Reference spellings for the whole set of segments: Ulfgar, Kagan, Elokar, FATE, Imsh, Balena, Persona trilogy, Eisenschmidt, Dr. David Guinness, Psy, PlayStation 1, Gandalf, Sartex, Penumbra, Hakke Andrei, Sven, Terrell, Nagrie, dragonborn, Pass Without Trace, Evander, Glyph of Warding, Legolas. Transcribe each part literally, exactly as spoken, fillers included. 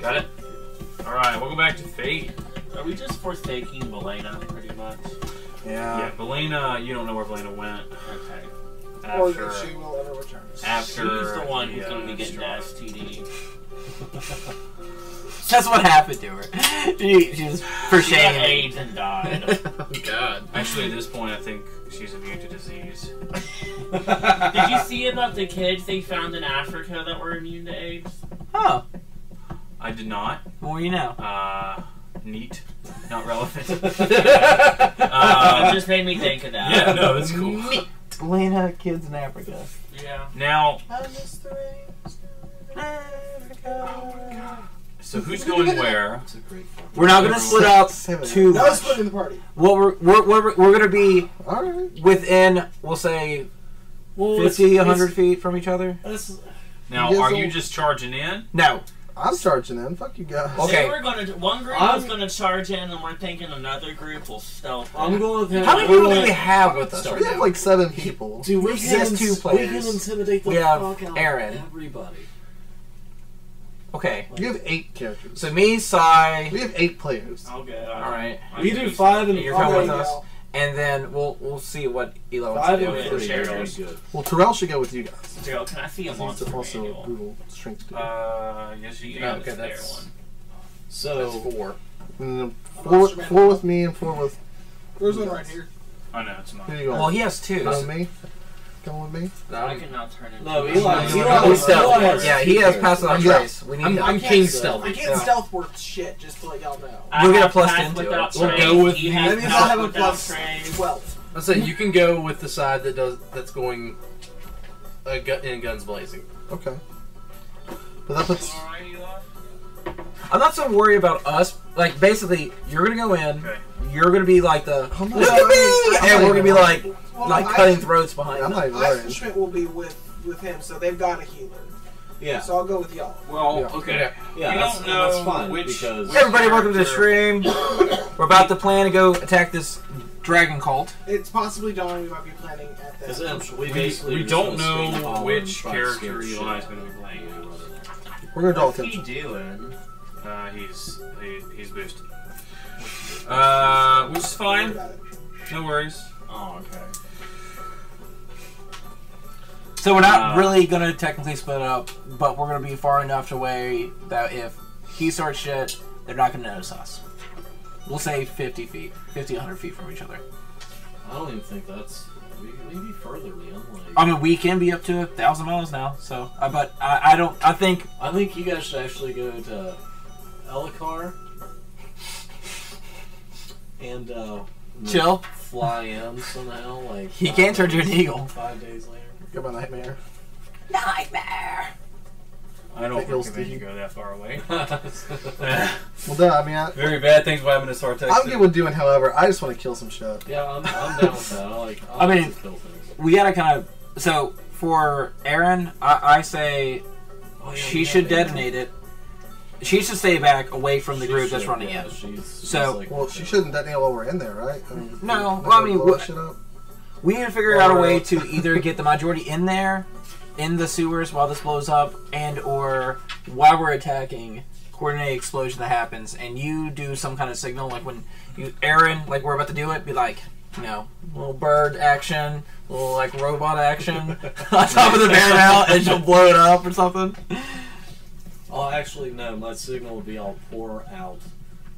Got it? Alright, welcome back to Fate. Are we just forsaking Balena, pretty much? Yeah. Yeah, Balena, you don't know where Balena went. Okay. After, or she will ever return. After she's the one who's going to be getting S T D. That's what happened to her. She, she was for she shame. Got AIDS and died. Oh, God. Actually, at this point, I think she's immune to disease. Did you see about the kids they found in Africa that were immune to AIDS? Oh. I did not. More you know. Uh, neat. Not relevant. uh, uh, just made me think of that. Yeah, no, it's cool. Neat. Lena, kids in Africa. Yeah. Now. I miss the rains in Africa. Oh my God. So who's going where? That's a great problem. We're not going to split up too much. No splitting the party. What we're we're we're, we're going to be all right. within, we'll say, well, fifty, a hundred feet from each other. Now, are you just charging in? No. I'm charging in. Fuck you guys. Okay. So we're gonna, one group I'm, is going to charge in, and we're thinking another group will stealth. I'm going with him. How many people do we have with us? We have like seven people. Dude, we have two players. We can intimidate the fuck out Aaron. Everybody. Okay. You have eight characters. So me, Psy. We have eight players. Okay. All right. We do five and you're coming with us. And then we'll we'll see what Elo wants to do. Five and three. Well, Terrell should go with you guys. Terrell, can I see a monster manual? He's also a brutal strength dude. Uh, yes, you can. Okay, that's one. So that's four. And four, four with me and four with. There's one right here. Oh no, it's not. Well, he has two. Not me. Come with me. No, I cannot turn it. No, Eli. Eli stealth. Yeah, he has Pass Without Trace. We need. I'm, I'm king stealth. I can't stealth worth shit. Just to let y'all know. We'll get a plus ten to it. We'll go with. Maybe I'll have a plus twelve. I say you can go with the side that does that's going, uh, gun, in guns blazing. Okay. But that puts. I'm not so worried about us. Like, basically, you're gonna go in. Okay. You're gonna be like the look at me, and we're gonna be like well, like I, cutting throats behind. I'm not even worried. Eisenschmidt will be with with him, so they've got a healer. Yeah. So I'll go with y'all. Well, yeah. Okay. Yeah, yeah that's, don't know that's fine. Which, because which everybody, welcome to the stream. We're about to plan to go attack this dragon cult. It's possibly dawn. We might be planning at that. We, we, we don't know which character Eli is gonna be playing. We're gonna do. What's he doing? Uh, he's he, he's boosted. Uh, which is fine. No worries. Oh, okay. So we're not uh, really gonna technically split up, but we're gonna be far enough away that if he starts shit, they're not gonna notice us. We'll say fifty feet, fifty, a hundred feet from each other. I don't even think that's maybe further, man. Like, I mean, we can be up to a thousand miles now. So, uh, but I, I don't. I think. I think you guys should actually go to Elokar. And uh, chill, fly in somehow. Like he can't turn into an eagle. Five days later, go by nightmare. Nightmare. I don't think you go that far away. Well, duh, I mean, I, very bad things will happen to Sartex. I'm good with doing, however, I just want to kill some shit. Yeah, I'm, I'm down with that. I like. I, I mean, kill things. We gotta kind of. So for Aaron, I, I say oh, yeah, she should detonate it. She should stay back away from the she group should, that's running yeah, in. She's, so, she's like, well, she shouldn't detonate while we're in there, right? I mean, no, well, I mean, we, up. we need to figure or, out a way to either get the majority in there, in the sewers while this blows up, and or while we're attacking, coordinate explosion that happens, and you do some kind of signal, like when you, Aaron, like we're about to do it, be like, you know, little bird action, little like robot action on top of the barrel, and she'll blow it up or something. Oh, actually, no. My signal would be I'll pour out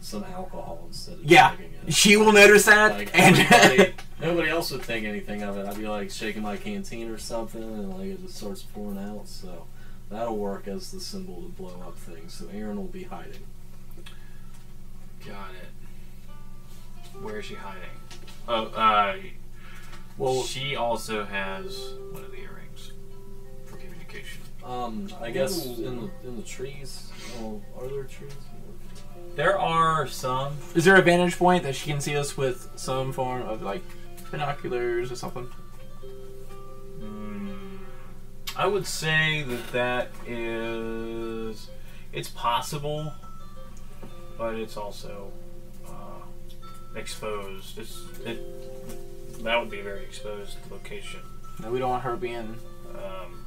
some alcohol instead of yeah, drinking it. She will notice that. Like, and everybody, nobody else would think anything of it. I'd be like shaking my canteen or something, and like it just starts pouring out. So that'll work as the symbol to blow up things. So Aaron will be hiding. Got it. Where is she hiding? Oh, uh, well, she also has one of the earrings for communication. Um, I guess in the, in the trees. Oh, are there trees? There are some. Is there a vantage point that she can see us with some form of like binoculars or something? Mm, I would say that that is. It's possible, but it's also uh, exposed. It's, it, that would be a very exposed location. No, we don't want her being. Um,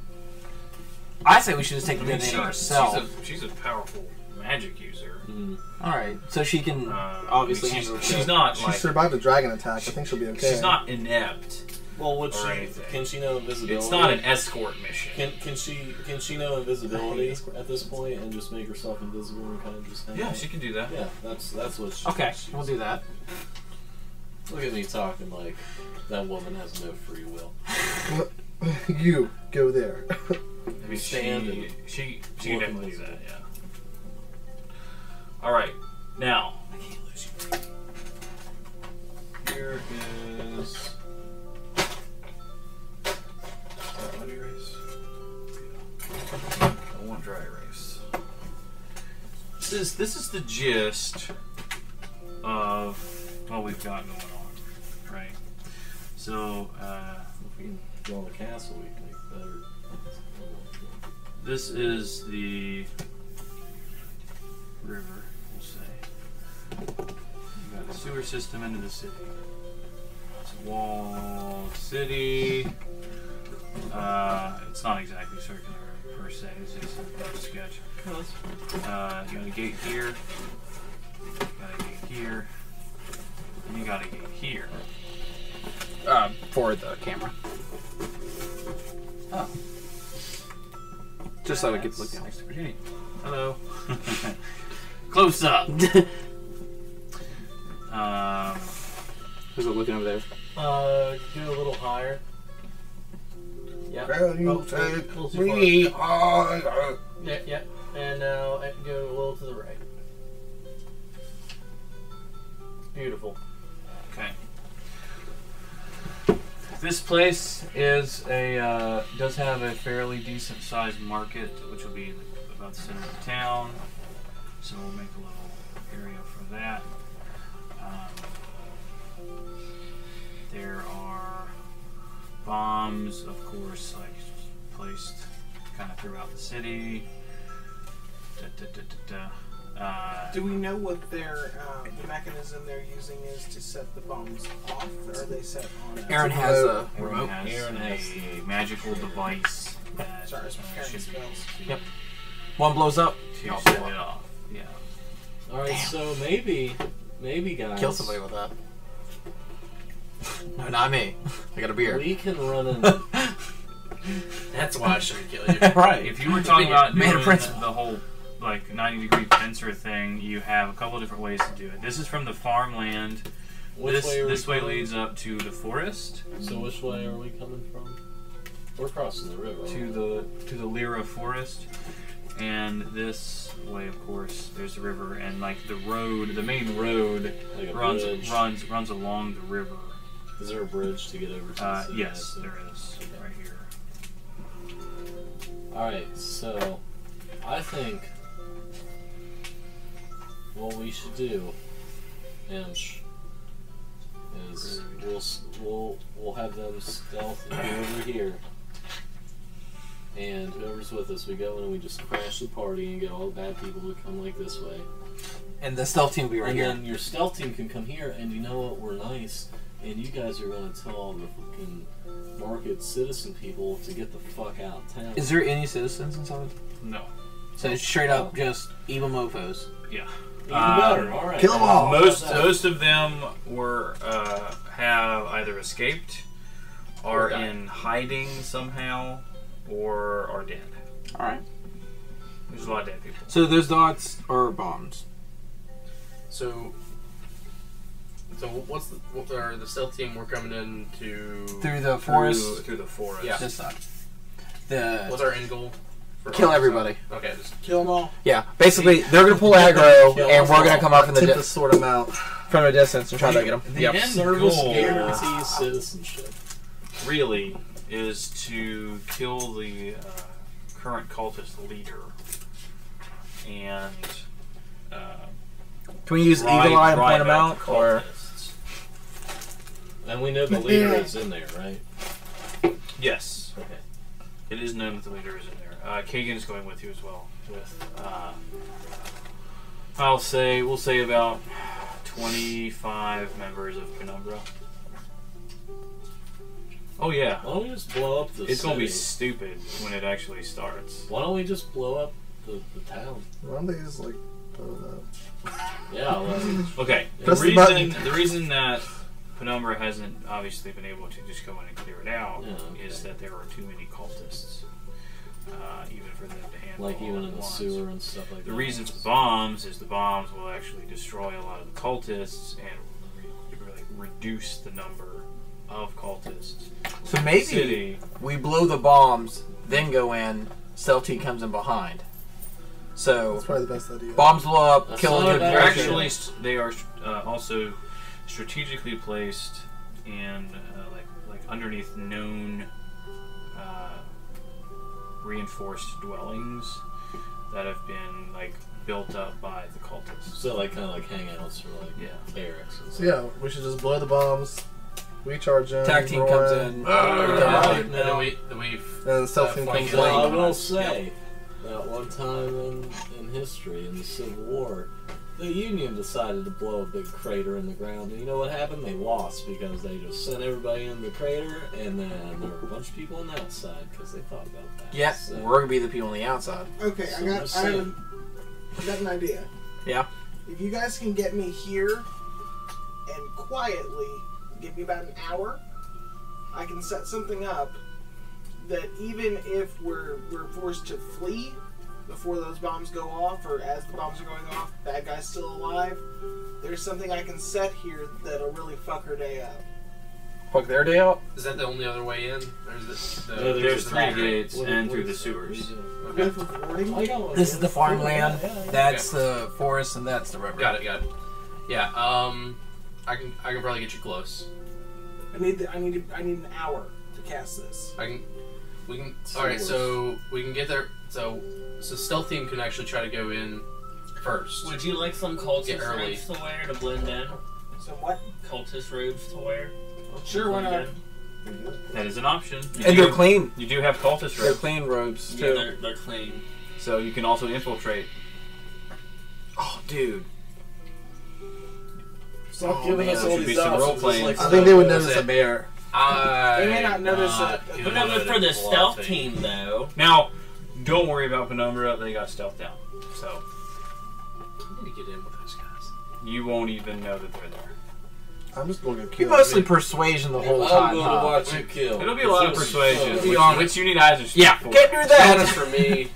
I say we should just take I mean, the divination ourselves. She's, she's a powerful magic user. Mm. Alright, so she can um, obviously I mean, she's, handle She's it. not. She like, survived a dragon attack. She, I think she'll be okay. She's not inept. Well, would she? Anything. Can she know invisibility? It's not an escort mission. Can can she can she know invisibility at this point and just make herself invisible and kind of just? Yeah, out? she can do that. Yeah, that's that's what. She okay, she's. We'll do that. Look at me talking like that woman has no free will. You go there. I mean, stand she, and she she can definitely do that. Yeah. All right, now. I can't lose you. Here is. Muddy erase. Yeah. I want dry erase. This is this is the gist of what we've got going on, right? So uh, if we can build a castle, we can make better. This is the river, we'll say. We've got a sewer system into the city. It's a walled city. Uh, it's not exactly circular per se, it's just a sketch. Uh, you got a gate here, you got a gate here, and you got a gate here. Uh, for the camera. Oh. Just so we could look down. Nice opportunity. Hello. Close up! um, Who's looking over there? Uh, do a little higher. Yeah. Can you oh, take a me higher? Yeah, yeah. And now I can go a little to the right. Beautiful. Okay. This place is a uh, does have a fairly decent sized market, which will be in the, about the center of the town. So we'll make a little area for that. Um, there are. Bombs, of course, like placed kind of throughout the city. Da, da, da, da, da. Uh, Do we know what their um, the mechanism they're using is to set the bombs off, or are they set on? A Aaron has a remote. Has Aaron has a magical device that Sorry, uh, should be to, Yep. One blows up. To set blow. it off. Yeah. All right. Damn. So maybe, maybe guys. Kill somebody with that. No, not me. I got a beer. We can run in. That's why I shouldn't kill you. Right. If you were talking about doing the, the whole like ninety degree pincer thing, you have a couple of different ways to do it. This is from the farmland. Which this way this way leads up to the forest. So which way are we coming from? We're crossing the river. To the to the Lyra forest. And this way, of course, there's the river, and like the road, the main road like runs bridge. runs runs along the river. Is there a bridge to get over to uh, the city? Yes, there is, okay. Right here. Alright, so I think what we should do, Inch, is we'll, we'll, we'll have them stealth over here. And whoever's with us, we go in and we just crash the party and get all the bad people to come like this way. And the stealth team will be right and here. And then your stealth team can come here, and you know what? We're nice, and you guys are going to tell all the fucking market citizen people to get the fuck out of town. Is there any citizens inside? No. So it's straight up oh. just evil mofos. Yeah. Even uh, better. All right. Kill them all. Most most of them were uh, have either escaped, are in hiding somehow. Or are dead. Alright. There's a lot of dead people. So those dots are bombs. So So what's the what are the stealth team we're coming in to Through the forest through, through the forest. Yeah. This side. The What's our end goal? For kill everybody. Side? Okay, just kill them all. Yeah. Basically they're gonna pull aggro and we're gonna come up in the distance sort them out from a distance and try the, to get them. The yep. end service goal guarantees uh, citizenship. Really? Is to kill the uh, current cultist leader and uh, can we use ride, Eagle Eye and point him out, or and we know the leader is in there, right? Yes. Okay. It is known that the leader is in there. Uh, Kagan is going with you as well. With uh, I'll say we'll say about twenty-five members of Penumbra. Oh yeah. Why don't we just blow up the It's city? Gonna be stupid when it actually starts. Why don't we just blow up the, the town? Why don't they just like blow it up? Yeah. Well, okay. The reason, the, the reason that Penumbra hasn't obviously been able to just go in and clear it out yeah, okay. is that there are too many cultists. Uh, even for them to handle. Like even in the wants. sewer and stuff like the that. The reason for bombs is the bombs will actually destroy a lot of the cultists and re really reduce the number of cultists. So maybe City. we blow the bombs, then go in, Celtine comes in behind. So that's probably the best idea. Bombs blow up, that's kill them. They're actually, they are uh, also strategically placed and uh, like, like underneath known uh, reinforced dwellings that have been like built up by the cultists. So like kind of like hangouts or like yeah, barracks. So yeah, we should just blow the bombs. We charge in. Attack team comes in. in. Uh, and then we, then we. And self team comes in. I will say that one time in, in history in the Civil War, the Union decided to blow a big crater in the ground, and you know what happened? They lost because they just sent everybody in the crater, and then there were a bunch of people on the outside because they thought about that. Yeah, so we're gonna be the people on the outside. Okay, so I got, I have a, I got an idea. Yeah. If you guys can get me here and quietly. Give me about an hour. I can set something up that even if we're we're forced to flee before those bombs go off, or as the bombs are going off, that guy's still alive. There's something I can set here that'll really fuck her day up. Fuck their day up? Is that the only other way in? Or is this the, no, there's, there's three gates and through the sewers. Okay. This is the farmland. That's the forest, and that's the river. Got it. Got it. Yeah. Um. I can I can probably get you close. I need the, I need to, I need an hour to cast this. I can we can all right so we can get there so so stealth team can actually try to go in first. Would you like some cultist robes to wear to blend in? Some what? Cultist robes to wear. Sure, why not? That is an option. You and do, they're clean. You do have cultist robes. They're clean robes too. Yeah, they're, they're clean. So you can also infiltrate. Oh, dude. Stop oh, giving man, us all these options. Like I think they would notice a bear. I they may not notice it. Penumbra for the stealth team, though. Now, don't worry about Penumbra. They got stealth down. So, I need to get in with those guys. You won't even know that they're there. I'm just going to kill. You mostly me. persuasion the whole I'm time. I'm going to watch huh? you kill. It'll be a lot of persuasion. Which, which you need Eisenschmidt yeah, for. Get near that. That's for me.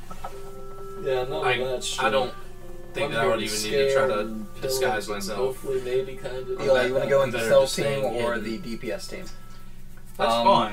Yeah, no, that's true. I don't. think that I would even need to try to disguise myself. Hopefully, maybe kind of. Eli, you want to go in the stealth team or the D P S team? That's um, fine.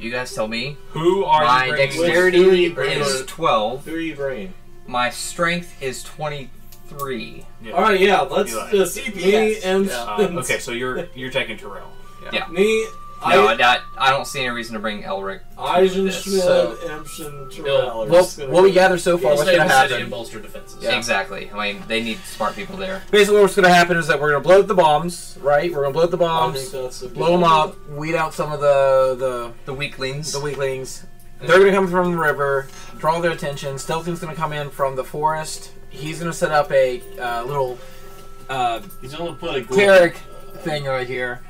You guys tell me. Who are my you dexterity is twelve. Who are you bringing? My strength is twenty-three. Yeah. All right, yeah. Let's just me yes. and yeah. uh, okay. So you're you're taking Terrell. Yeah. yeah. Me. No, I, not, I don't see any reason to bring Elric. Eisenschmidt, so. Emption, Terrell. Well, what we gather so far, what's going to happen? And bolster defenses. Yeah. Exactly. I mean, they need smart people there. Basically, what's going to happen is that we're going to blow up the bombs, right? We're going to blow up the bombs, blow them up, weed out some of the the the weaklings. The weaklings. Mm-hmm. They're going to come from the river, draw their attention. Stealthing's going to come in from the forest. He's going to set up a uh, little. Uh, He's going to put a cleric uh, thing right here.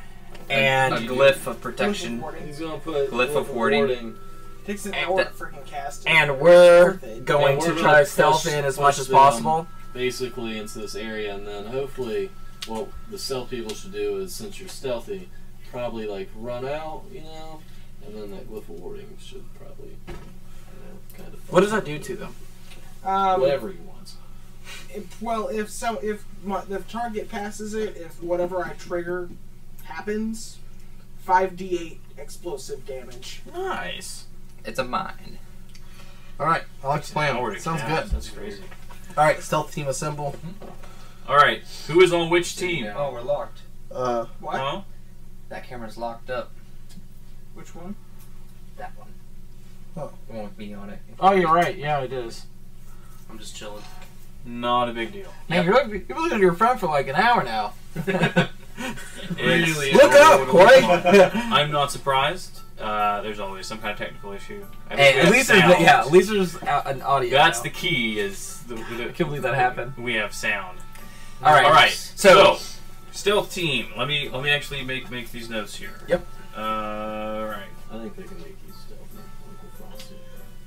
And a glyph of protection. He's gonna put glyph of warding. Takes an hour to freaking cast. And we're going to try stealth in as much as possible. Basically into this area, and then hopefully what the stealth people should do is, since you're stealthy, probably like run out, you know, and then that glyph of warding should probably, you know, kind of. What does that do to them? Um, Whatever you want. If, well, if so, if my, the target passes it, if whatever I trigger happens, five d eight explosive damage. Nice. It's a mine. All right, I'll explain. Yeah, sounds yeah, good. That's crazy. All right, stealth team assemble. Mm-hmm. All right, who is on which team? Oh, we're locked. Uh, what? Huh? That camera's locked up. Which one? That one. Oh, the one with me on it. Oh, you're right. Yeah, it is. I'm just chilling. Not a big deal. Man, yep. you're, you're looking at your friend for like an hour now. Really look up, Corey. I'm not surprised. Uh, there's always some kind of technical issue. I mean, hey, at least there's, yeah, at least there's an audio. That's now. the key. Is the, the, I can't believe that happened. We have sound. All right, all right. So, so stealth team. Let me let me actually make make these notes here. Yep. Uh, I think they can make you stealth and frosted.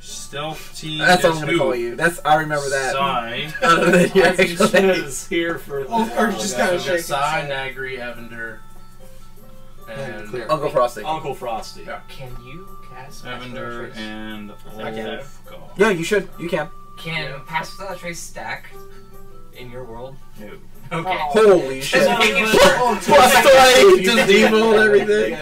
Stealth team. That's what I'm going to call you. That's I remember that. Psy. Other than your is here for. Oh, or just kind of shake. Psy, Nagrie, Evander, and Clear. Uncle Frosty. Uncle Frosty. Yeah. Can you cast Evander and Ulfgar? Yeah, you should. You can. Can yeah. Pass Without Trace stack in your world? No. Okay. Oh, holy shit! Plus eight, just demo and everything.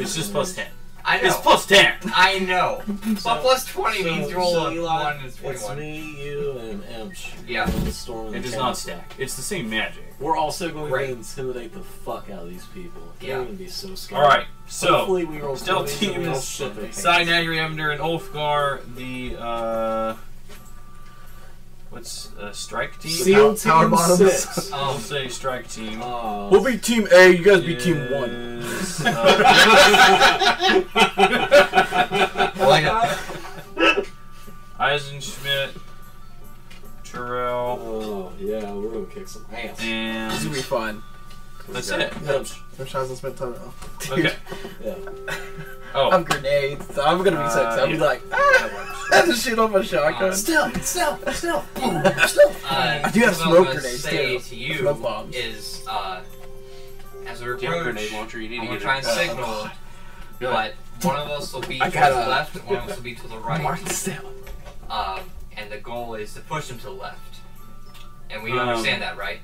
It's just plus ten. I know. It's plus ten. I know. So, but plus twenty so, means you roll so Eli, one is twenty-one. It's me, you, and Emch. Yeah. Storm it does not stack. It's the same magic. We're also going right. to intimidate the fuck out of these people. Yeah. They're going to be so scared. All right. So hopefully we roll stealth team is Psy, Nagrie, Evander, and Ulfgar. The uh. What's uh, strike team? Seal power, team power six. I'll say strike team. Uh, we'll be team A. You guys be is, team one. Uh, I like it. Eisenschmidt, Terrell. Oh yeah, we're gonna kick some ass. And this will be fun. That's it. Which hasn't spent time at all. Okay. Yeah. Oh. I'm grenades. So I'm gonna be uh, sexy. I'll yeah. be like, ah, I have to shoot off my shotgun. Uh, still, still, still, boom, still. Uh, I do have smoke I'm grenades say too. To you smoke bombs. Is uh, as a grenade launcher, you need I'm to get try and uh, signal, uh, but one of us will be to the uh, left, and one of us will be to the right. Mark still. Um, and the goal is to push him to the left, and we um, understand that, right?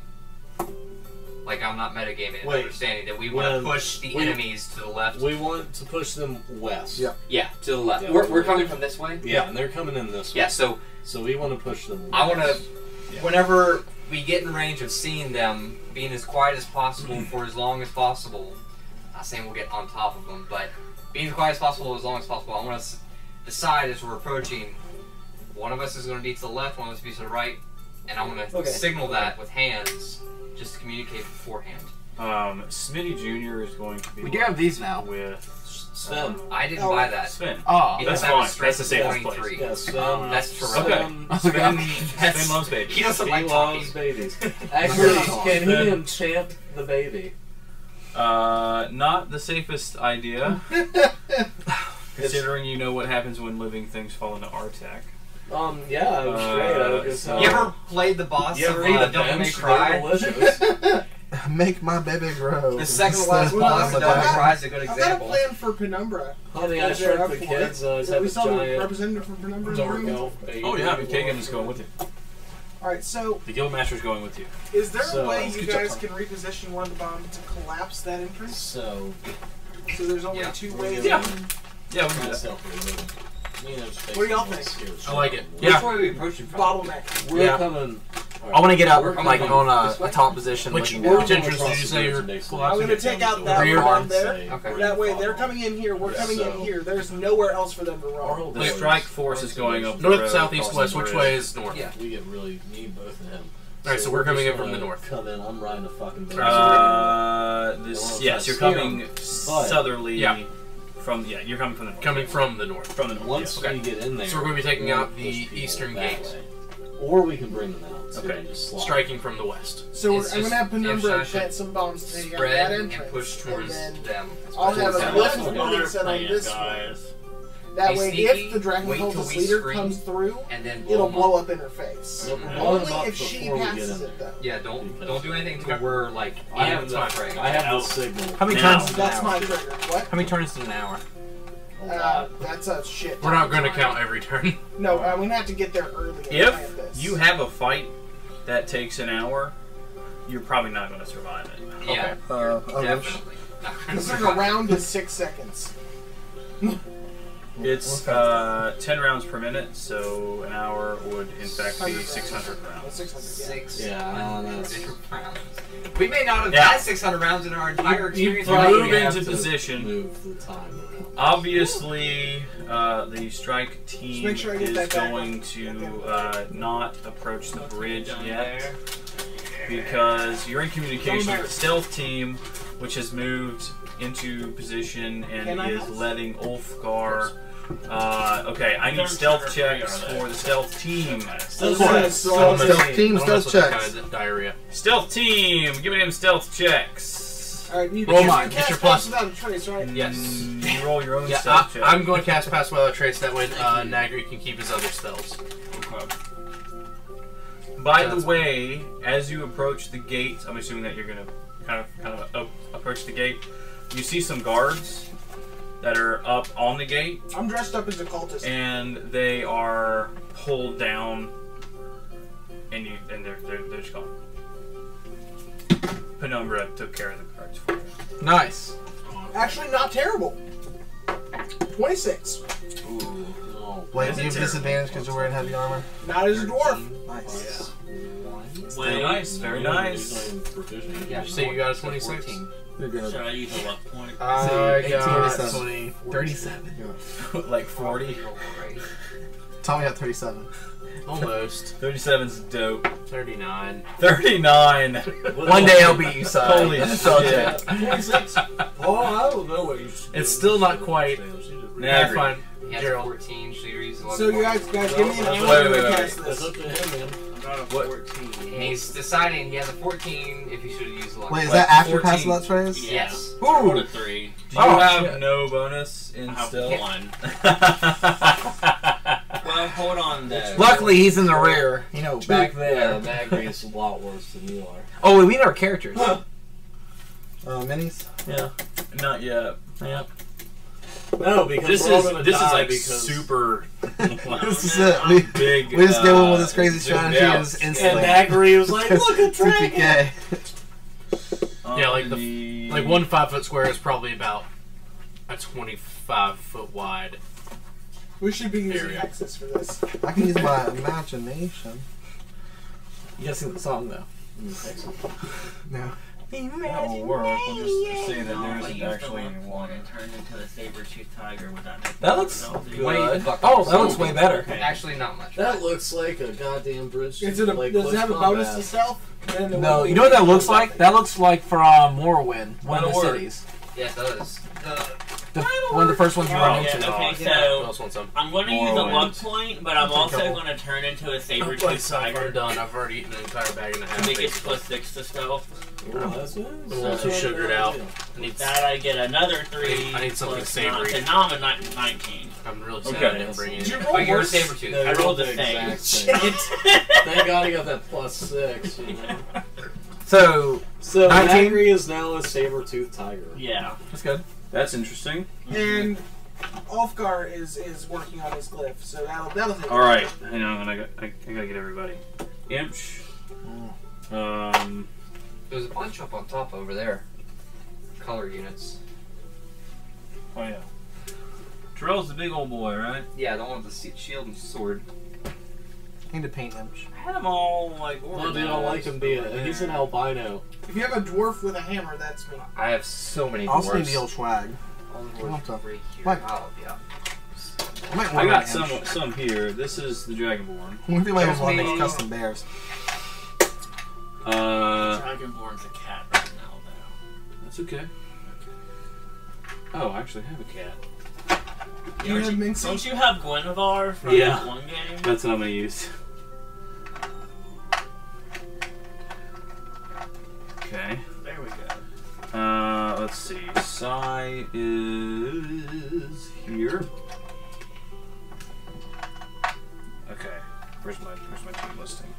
Like, I'm not metagaming and understanding that we want to push the we, enemies to the left. We want to push them west. Yeah, yeah, to the left. Yeah, we're, we're coming from this way? Yeah, yeah, and they're coming in this way. Yeah, so... So we want to push them west. I want to... Yeah. Whenever we get in range of seeing them, being as quiet as possible for as long as possible, I'm not saying we'll get on top of them, but being as quiet as possible as long as possible, I want to decide as we're approaching, one of us is going to be to the left, one of us will be to the right, and I'm going to okay. signal that with hands... Just to communicate beforehand. Um, Smitty Junior is going to be. We do have these now. With Sven. I didn't oh, buy that. Sven. Oh, that's fine. That's the safest place. Yeah, Sven. Um, that's Terrell. Okay. Sven, Sven loves babies. He doesn't he like loves babies. Actually, can he enchant the baby? Uh, not the safest idea. Considering you know what happens when living things fall into R TAC. Um, yeah, I was uh, straight. So, you ever played the boss you ever of uh, Don't Make Me Cry? Make my baby grow. The second last boss of Don't Make Me Cry is a good example. I've got a plan for Penumbra. Honey, I shrunk the kids. Uh, so we saw the representative from Penumbra in the room. Go, oh yeah, Kagan is going with you. Alright, so... The Guildmaster's going with you. Is there so, a way you guys can reposition one of the bombs to collapse that entrance? So... So there's only yeah. two ways? Yeah. Yeah, we can do that. What do y'all think? I like it. Yeah. Which way are we approaching from? Bottleneck. We're yeah. coming. Right. I want to get out like on a, a top position. Which, which entrance did you say you're collapsing? I'm going to take out that one there. Okay. That way, they're coming in here. We're yeah, coming so. in here. There's nowhere else for them to run. The strike force is going up north, road, south, east, west. Which way is north? Yeah. We get really need both of them. All right, so, so we're coming in from the north. Come in. I'm riding a fucking. Uh, this yes, you're coming southerly. Yeah. From, yeah, you're coming from the north. Coming from the north. From the north. Once yeah. okay. we get in there, so we're going to be taking out the eastern gate, or we can bring them out. So okay. Just striking from the west. So it's I'm going to have Penumbra plant some bombs to take out that entrance, and push towards and them. I'll have a left one set on this guys. one. That hey, way, sneaky, if the Dragonhold's leader scream, comes through, and then blow it'll blow up in her face. Mm-hmm. Mm-hmm. Only if she passes it, though. Yeah, don't don't do anything to where like I have the I have the signal. How many times? That's my trigger. What? How many turns in an hour? Uh, that's a shit. We're not going to count every turn. No, I'm going to have to get there early. If you have a fight that takes an hour, you're probably not going to survive it. Yeah, okay. uh, definitely. This is a round of six seconds. It's uh, ten rounds per minute, so an hour would in fact be six hundred rounds. six hundred, yeah. six hundred rounds. We may not have yeah. had six hundred rounds in our entire experience. You move into position. Move the time. Obviously, uh, the strike team sure is going to uh, not approach the bridge yet because you're in communication with the stealth team, which has moved into position and is letting Ulfgar. Uh, okay, I need stealth checks for the stealth team. Stealth team, stealth checks. Stealth team, give me them stealth checks. Alright, you roll mine. It's your plus. Without trace, right? Yes. You roll your own yeah, stealth check. I'm going to cast Pass Without Trace. That way uh, Nagrie can keep his other stealths. Okay. By That's the way, fine. As you approach the gate, I'm assuming that you're going to kind of kind of up, approach the gate. You see some guards that are up on the gate. I'm dressed up as a cultist. And they are pulled down, and you and they're they're, they're just gone. Penumbra took care of the cards for you. Nice. Actually, not terrible. twenty-six. Ooh. Oh, wait, do you have disadvantage because you're wearing heavy armor? Not as a dwarf. Nice. Yeah. Very nice. Very nice. Yeah, so you got a twenty-six. You're good. Should I use a luck point? I got twenty. thirty-seven. Like forty. Tommy got thirty-seven. Almost. thirty-seven's dope. thirty-nine. thirty-nine! One day I'll beat you, Psy. Holy shit. twenty-six? Oh, I don't know what you should do. It's still not quite. Nah, fine. He has fourteen, so you're using eleven. So you guys, guys give me an answer. Wait, wait, wait. It's up to him, man. I got a fourteen. And he's deciding he has a fourteen if he should have used a lot. Wait, is that after Pass Without Trace? Yes. Ooh. Four to three. Do you have no bonus in still? One. Well, hold on there. Luckily, he's in the rear. You know, back there. Yeah, Nagrie is a lot worse than you are. Oh, wait, we need our characters. Huh. Uh, minis? Yeah. Not yet. Yep. No, because this is this is like super. This is it. We, big, we just did uh, one with this crazy strategy. It was instantly. And Nagrie was like, "Look at dragon." Yeah, like the like one five foot square is probably about a twenty five foot wide. We should be using area. Axis for this. I can use my imagination. You gotta sing the song though. Mm, no. That will work. We'll just say that there isn't actually anyone. It turned into a saber-toothed tiger without it. That looks good. Way, oh, that looks way better. Okay. Actually, not much. That looks like a goddamn bridge. Does it have a bonus to stealth? No. You know what that looks like? That looks like from Morrowind, one of the cities. Yeah, it does. The, one of the first ones you run into. Okay, so I'm going to use a luck point, but I'm also going to turn into a saber-toothed tiger. I'm done. I've already eaten an entire bag and a half. I think it's plus six to stealth. Ooh, I'm that's nice. A little too sugared out. I need that. I get another three. I need something savory. And now I'm at nineteen. I'm really sad okay. I didn't bring it. You roll your saber tooth. No, I rolled the same. Thank God I got that plus six. You know? So, so Nagrie is now a saber tooth tiger. Yeah, that's good. That's interesting. And Ulfgar is is working on his glyph, so that'll that'll. All right, hang on. I got I, I gotta get everybody. Imch. Um. There's a bunch up on top over there. Color units. Oh, yeah. Terrell's the big old boy, right? Yeah, I don't want the shield and sword. I need to paint him. I had them all, like, organized. No, they don't like him being it. He's an albino. If you have a dwarf with a hammer, that's me. I have so many dwarves. I'll see the old swag. All the dwarves over here. What? Oh, yeah. I, might I got some, some here. This is the Dragonborn. What if you might want to make custom bears? Uh, Dragonborn's a cat right now, though. That's okay. Okay. Oh, I actually have a cat. Yeah, you have you, don't you have Guinevere from yeah. one game? That's what I'm gonna use. Okay. There we go. Uh, let's see. Psy is here. Okay. Where's my where's my team listing?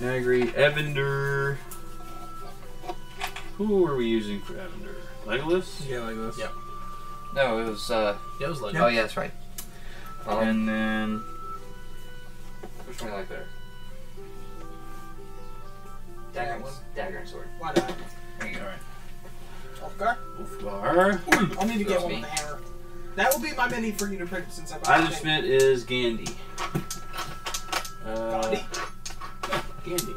Nagrie, Evander. Who are we using for Evander? Legolas? Yeah, Legolas. Yeah. No, it was. Uh, yeah, it was Legolas. Oh, yeah, that's right. Um, and then. Which one I like there? Dagger and, dagger and sword. Why not? There you go. Ulfgar? Ulfgar. I'll need to so get one me. With the hammer. That will be my mini for you to print since I bought it. Eisenschmidt is Gandhi. Uh, Gandhi? Gandhi.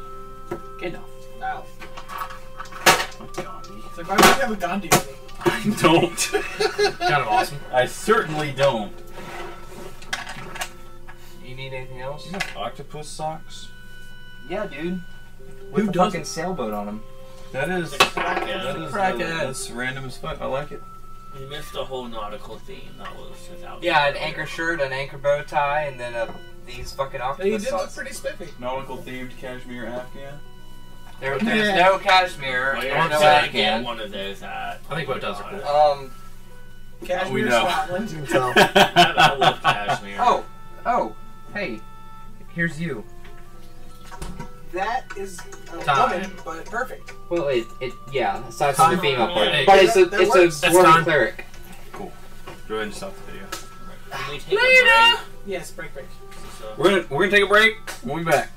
Gandalf. Alf. Oh, Gandhi. It's like, why would you have a Gandhi with me? I don't. Kind of awesome. I certainly don't. You need anything else? You have octopus socks? Yeah, dude. With Who a fucking it? Sailboat on them. That is... Crackhead. Crackhead. That's random as fuck. I like it. You missed a whole nautical theme. That was without... Yeah, an anchor shirt, an anchor bow tie, and then a... These fucking octopus. He did sauce. Look pretty spiffy. Nautical themed cashmere afghan. There, there's yeah. no cashmere. Well, there's no Afghan. One of those. Uh, I think what does are cool. Um, cashmere slot lends himself. I love cashmere. Oh, oh, hey, here's you. That is a time. Woman, but perfect. Well, it, it yeah, aside from the female part, yeah, but it's a, that, that it's a warrior cleric. Cool. Go ahead and stop the video. Right. Can we take Later. A break? Yes, break, break. So, so. We're gonna we're gonna take a break. We'll be back.